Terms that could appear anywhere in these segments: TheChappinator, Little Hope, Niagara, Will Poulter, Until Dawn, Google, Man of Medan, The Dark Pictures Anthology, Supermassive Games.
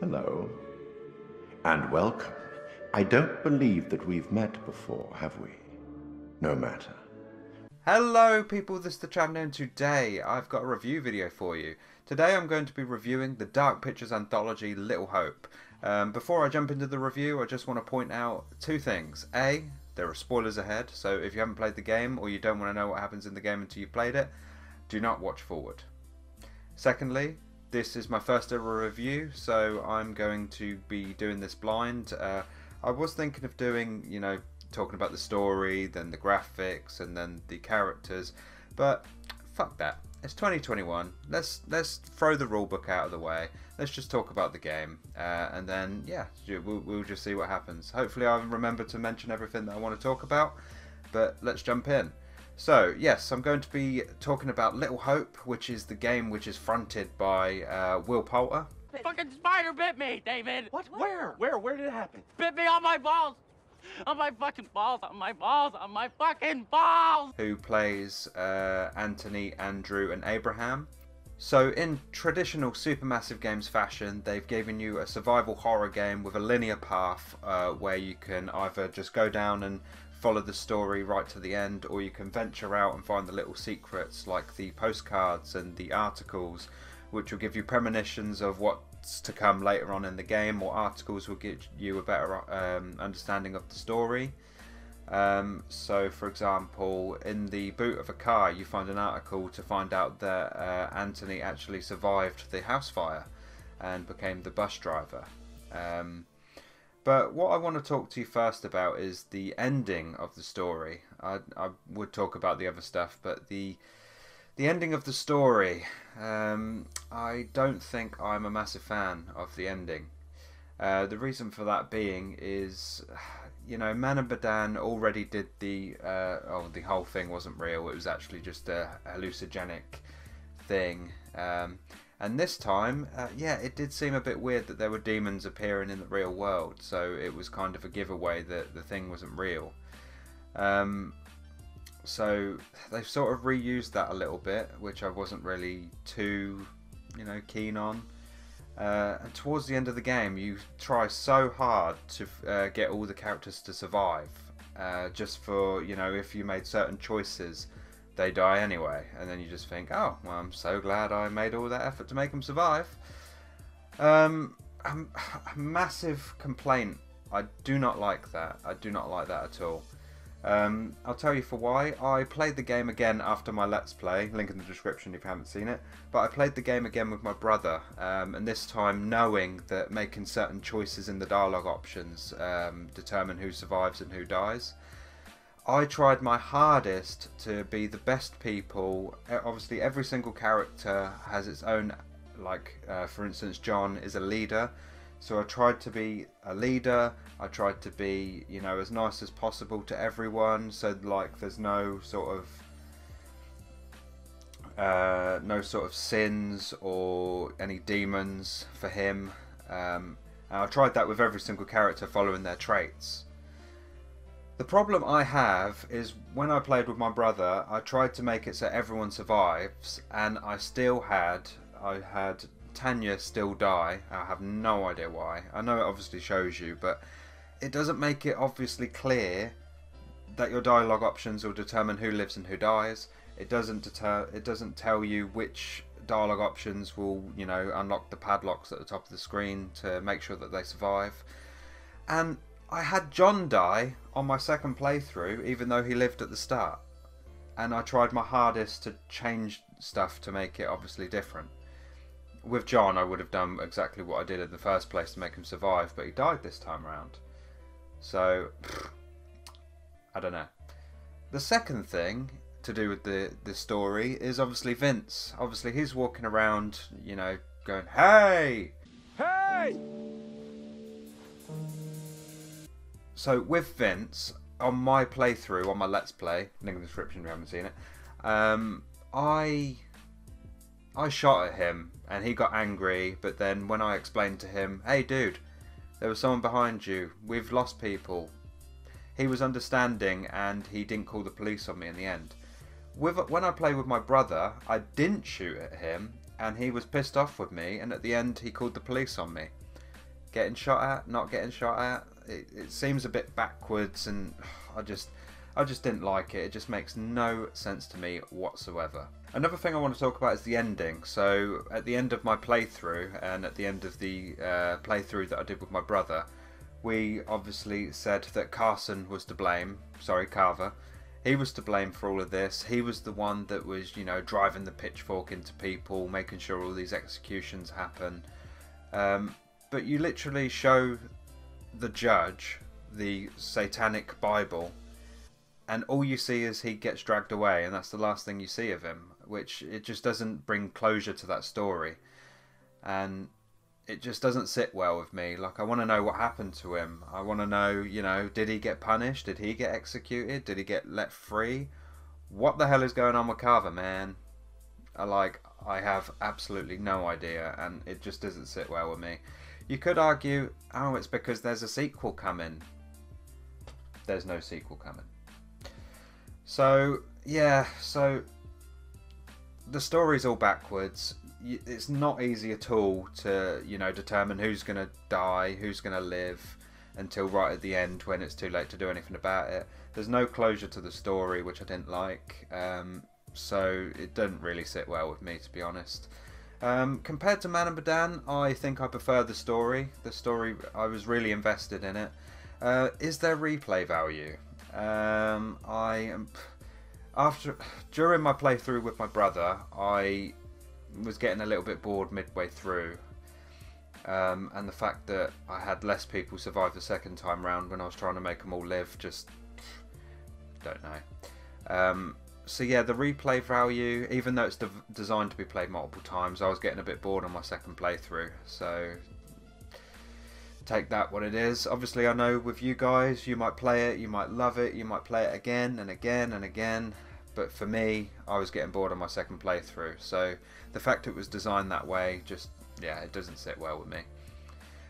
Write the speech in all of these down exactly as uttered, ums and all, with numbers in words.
Hello. And welcome. I don't believe that we've met before, have we? No matter. Hello people, this is TheChappinator, and today I've got a review video for you. Today I'm going to be reviewing The Dark Pictures Anthology, Little Hope. Um, before I jump into the review, I just want to point out two things. A, there are spoilers ahead, so if you haven't played the game or you don't want to know what happens in the game until you've played it, do not watch forward. Secondly, this is my first ever review, so I'm going to be doing this blind. Uh, I was thinking of doing, you know, talking about the story, then the graphics, and then the characters, but fuck that. It's twenty twenty-one. Let's let's throw the rulebook out of the way. Let's just talk about the game, uh, and then yeah, we'll, we'll just see what happens. Hopefully, I remember to mention everything that I want to talk about. But let's jump in. So yes, I'm going to be talking about Little Hope, which is the game which is fronted by uh, Will Poulter. The fucking spider bit me, David! What? Where? Where? Where did it happen? Bit me on my balls! On my fucking balls! On my balls! On my fucking balls! Who plays uh, Anthony, Andrew and Abraham. So in traditional Supermassive Games fashion, they've given you a survival horror game with a linear path uh, where you can either just go down and follow the story right to the end, or you can venture out and find the little secrets like the postcards and the articles, which will give you premonitions of what's to come later on in the game, or articles will give you a better um, understanding of the story. Um, so for example, in the boot of a car you find an article to find out that uh, Anthony actually survived the house fire and became the bus driver. Um, But what I want to talk to you first about is the ending of the story. I, I would talk about the other stuff, but the the ending of the story, um, I don't think I'm a massive fan of the ending. Uh, the reason for that being is, you know, Man of Medan already did the, uh, oh, the whole thing wasn't real, it was actually just a hallucinogenic thing. Um, And this time, uh, yeah, it did seem a bit weird that there were demons appearing in the real world, so it was kind of a giveaway that the thing wasn't real. Um, so they've sort of reused that a little bit, which I wasn't really too, you know, keen on. Uh, and towards the end of the game, you try so hard to uh, get all the characters to survive, uh, just for, you know, if you made certain choices, they die anyway, and then you just think, oh, well, I'm so glad I made all that effort to make them survive. Um, a, a massive complaint. I do not like that. I do not like that at all. Um, I'll tell you for why. I played the game again after my Let's Play, link in the description if you haven't seen it, but I played the game again with my brother, um, and this time knowing that making certain choices in the dialogue options um, determine who survives and who dies. I tried my hardest to be the best people. Obviously every single character has its own, like uh, for instance John is a leader, so I tried to be a leader, I tried to be, you know, as nice as possible to everyone, so like there's no sort of uh, no sort of sins or any demons for him, um, and I tried that with every single character following their traits. The problem I have is when I played with my brother, I tried to make it so everyone survives, and I still had, I had Tanya still die. I have no idea why. I know it obviously shows you, but it doesn't make it obviously clear that your dialogue options will determine who lives and who dies. It doesn't deter, it doesn't tell you which dialogue options will, you know, unlock the padlocks at the top of the screen to make sure that they survive. And I had John die on my second playthrough, even though he lived at the start, and I tried my hardest to change stuff to make it obviously different. With John, I would have done exactly what I did in the first place to make him survive, but he died this time around. So, I don't know. The second thing to do with the, the story is obviously Vince. Obviously he's walking around, you know, going, hey! Hey! So with Vince, on my playthrough, on my Let's Play, link in the description if you haven't seen it, um, I I shot at him and he got angry, but then when I explained to him, hey dude, there was someone behind you, we've lost people, he was understanding and he didn't call the police on me in the end. With, when I played with my brother, I didn't shoot at him and he was pissed off with me, and at the end he called the police on me. getting shot at, not getting shot at. It, it seems a bit backwards, and I just, I just didn't like it. It just makes no sense to me whatsoever. Another thing I want to talk about is the ending. So at the end of my playthrough, and at the end of the uh, playthrough that I did with my brother, we obviously said that Carson was to blame. Sorry, Carver. He was to blame for all of this. He was the one that was, you know, driving the pitchfork into people, making sure all these executions happen. Um, but you literally show the judge the satanic Bible, and all you see is he gets dragged away, and that's the last thing you see of him, which it just doesn't bring closure to that story. And it just doesn't sit well with me. Like, I want to know what happened to him. I want to know, you know, did he get punished? Did he get executed? Did he get let free? What the hell is going on with Carver, man? I, like, I have absolutely no idea, and it just doesn't sit well with me. You could argue, oh, it's because there's a sequel coming. There's no sequel coming. So, yeah, so the story's all backwards. It's not easy at all to, you know, determine who's going to die, who's going to live, until right at the end when it's too late to do anything about it. There's no closure to the story, which I didn't like, um, so it didn't really sit well with me, to be honest. Um, compared to Man of Medan, I think I prefer the story. The story, I was really invested in it. Uh, is there replay value? Um, I am... After, during my playthrough with my brother, I... was getting a little bit bored midway through, um, and the fact that I had less people survive the second time round when I was trying to make them all live, just don't know. Um, so yeah, the replay value, even though it's de designed to be played multiple times, I was getting a bit bored on my second playthrough, so take that what it is. Obviously, I know with you guys, you might play it, you might love it, you might play it again and again and again. But for me, I was getting bored on my second playthrough, so the fact it was designed that way, just, yeah, it doesn't sit well with me.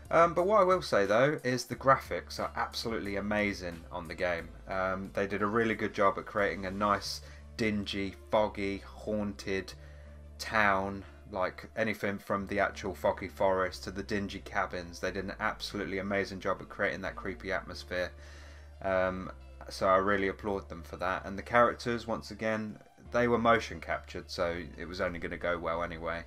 Um, but what I will say, though, is the graphics are absolutely amazing on the game. Um, they did a really good job at creating a nice, dingy, foggy, haunted town, like anything from the actual foggy forest to the dingy cabins. They did an absolutely amazing job at creating that creepy atmosphere. Um, So I really applaud them for that. And the characters, once again, they were motion captured, so it was only going to go well anyway.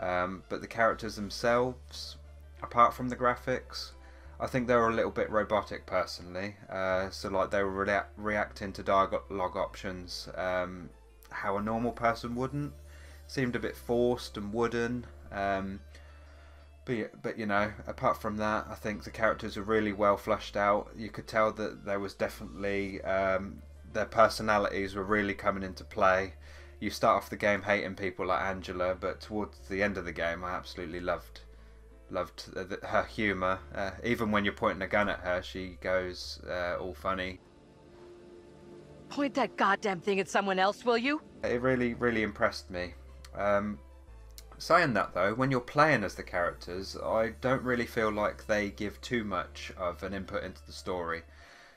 Um, but the characters themselves, apart from the graphics, I think they were a little bit robotic, personally. Uh, so like they were rea reacting to dialogue options um, how a normal person wouldn't. Seemed a bit forced and wooden. Um, But, but, you know, apart from that, I think the characters are really well fleshed out. You could tell that there was definitely, um, their personalities were really coming into play. You start off the game hating people like Angela, but towards the end of the game, I absolutely loved loved her humour. Uh, even when you're pointing a gun at her, she goes uh, all funny. Point that goddamn thing at someone else, will you? It really, really impressed me. Um... Saying that though, when you're playing as the characters, I don't really feel like they give too much of an input into the story.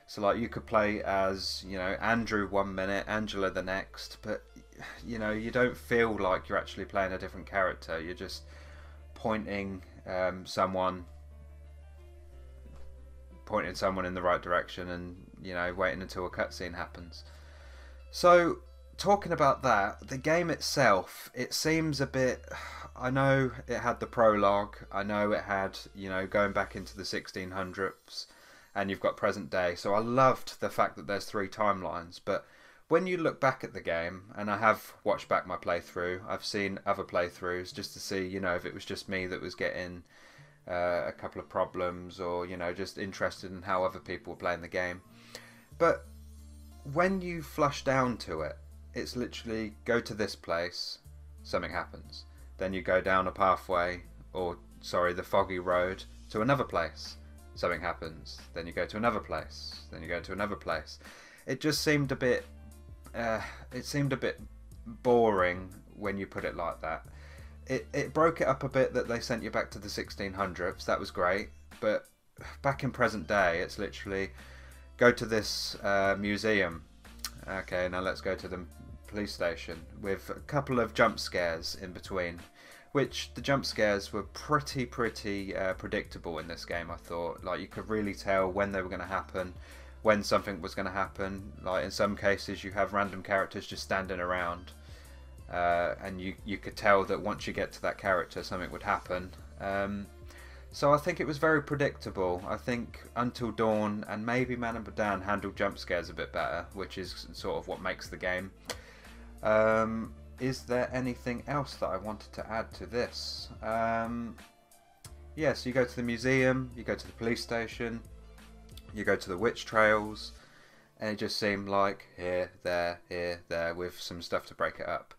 So like you could play as, you know, Andrew one minute, Angela the next, but you know, you don't feel like you're actually playing a different character. You're just pointing um, someone, pointing someone in the right direction, and you know, waiting until a cutscene happens. So. Talking about that, the game itself, it seems a bit, I know it had the prologue, I know it had, you know, going back into the sixteen hundreds, and you've got present day, so I loved the fact that there's three timelines, but when you look back at the game, and I have watched back my playthrough, I've seen other playthroughs just to see, you know, if it was just me that was getting uh, a couple of problems, or, you know, just interested in how other people were playing the game. But when you flush down to it, it's literally go to this place, something happens. Then you go down a pathway, or sorry, the foggy road to another place, something happens. Then you go to another place, then you go to another place. It just seemed a bit, uh, it seemed a bit boring when you put it like that. It, it broke it up a bit that they sent you back to the sixteen hundreds, that was great. But back in present day, it's literally go to this uh, museum. Okay, now let's go to the police station, with a couple of jump scares in between, which the jump scares were pretty, pretty uh, predictable in this game, I thought. Like, you could really tell when they were going to happen, when something was going to happen. Like, in some cases, you have random characters just standing around, uh, and you, you could tell that once you get to that character, something would happen. Um, so I think it was very predictable. I think Until Dawn and maybe Man of Medan handled jump scares a bit better, which is sort of what makes the game. Um, is there anything else that I wanted to add to this? Um, yeah, so you go to the museum, you go to the police station, you go to the witch trails, and it just seemed like here, there, here, there, with some stuff to break it up.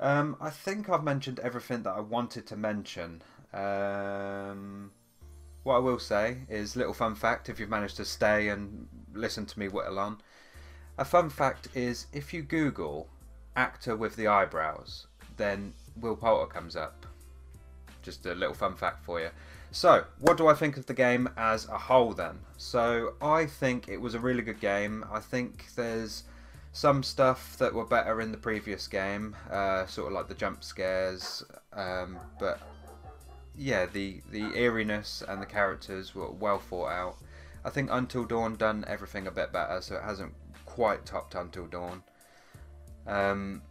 Um, I think I've mentioned everything that I wanted to mention. Um, what I will say is, little fun fact, if you've managed to stay and listen to me whittle on, a fun fact is if you Google actor with the eyebrows, then Will Poulter comes up. Just a little fun fact for you. So, what do I think of the game as a whole then? So, I think it was a really good game. I think there's some stuff that were better in the previous game, uh, sort of like the jump scares, um, but yeah, the, the eeriness and the characters were well thought out. I think Until Dawn done everything a bit better, so it hasn't quite topped Until Dawn. Um,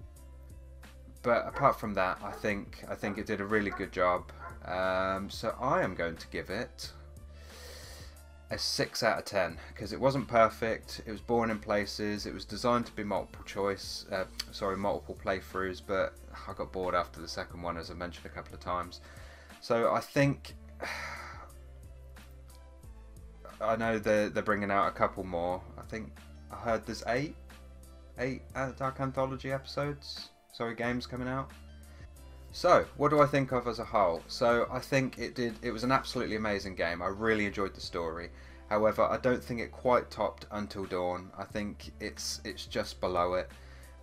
but apart from that, I think I think it did a really good job. Um, so I am going to give it a six out of ten, because it wasn't perfect. It was boring in places. It was designed to be multiple choice, uh, sorry, multiple playthroughs. But I got bored after the second one, as I mentioned a couple of times. So I think I know they're they're bringing out a couple more. I think I heard there's eight. eight Dark Anthology episodes, sorry, games coming out. So, what do I think of as a whole? So, I think it did, it was an absolutely amazing game. I really enjoyed the story. However, I don't think it quite topped Until Dawn. I think it's it's just below it.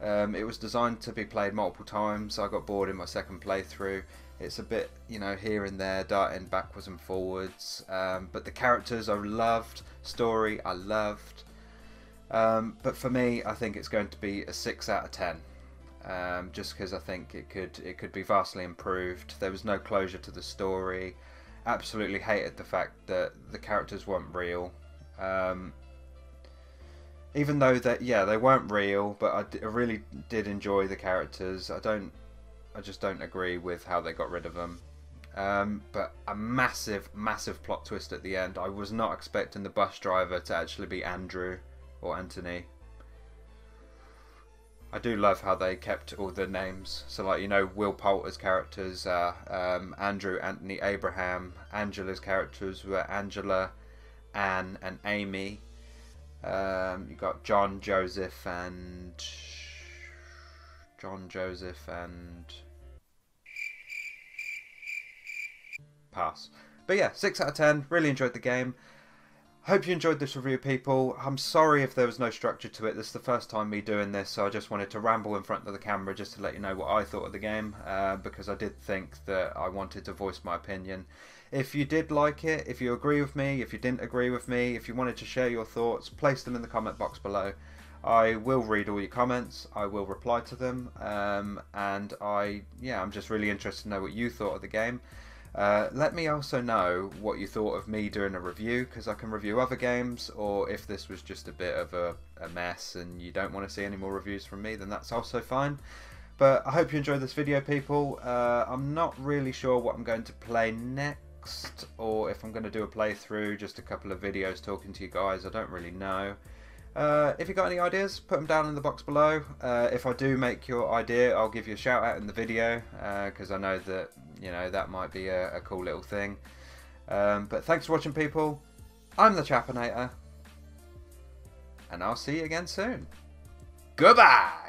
Um, it was designed to be played multiple times. I got bored in my second playthrough. It's a bit, you know, here and there, darting backwards and forwards. Um, but the characters I loved, story I loved. Um, but for me, I think it's going to be a six out of ten, um, just because I think it could it could be vastly improved. There was no closure to the story. Absolutely hated the fact that the characters weren't real, um, even though that yeah they weren't real. But I, d I really did enjoy the characters. I don't I just don't agree with how they got rid of them. Um, but a massive massive plot twist at the end. I was not expecting the bus driver to actually be Andrew. Or Anthony. I do love how they kept all the names. So, like, you know, Will Poulter's characters are um, Andrew, Anthony, Abraham. Angela's characters were Angela, Anne, and Amy. Um, you got John, Joseph, and John, Joseph, and pass. But yeah, six out of ten. Really enjoyed the game. Hope you enjoyed this review, people. I'm sorry if there was no structure to it. This is the first time me doing this, so I just wanted to ramble in front of the camera just to let you know what I thought of the game, uh, because I did think that I wanted to voice my opinion. If you did like it, if you agree with me, if you didn't agree with me, if you wanted to share your thoughts, place them in the comment box below. I will read all your comments, I will reply to them, um, and I, yeah, I'm just really interested to know what you thought of the game. Uh, let me also know what you thought of me doing a review, because I can review other games, or if this was just a bit of a, a mess and you don't want to see any more reviews from me, then that's also fine. But I hope you enjoyed this video, people. Uh, I'm not really sure what I'm going to play next, or if I'm going to do a playthrough, just a couple of videos talking to you guys, I don't really know. Uh, if you've got any ideas, put them down in the box below. Uh, if I do make your idea, I'll give you a shout out in the video, because uh, I know that, you know, that might be a, a cool little thing. Um, but thanks for watching, people. I'm the Chappinator, and I'll see you again soon. Goodbye!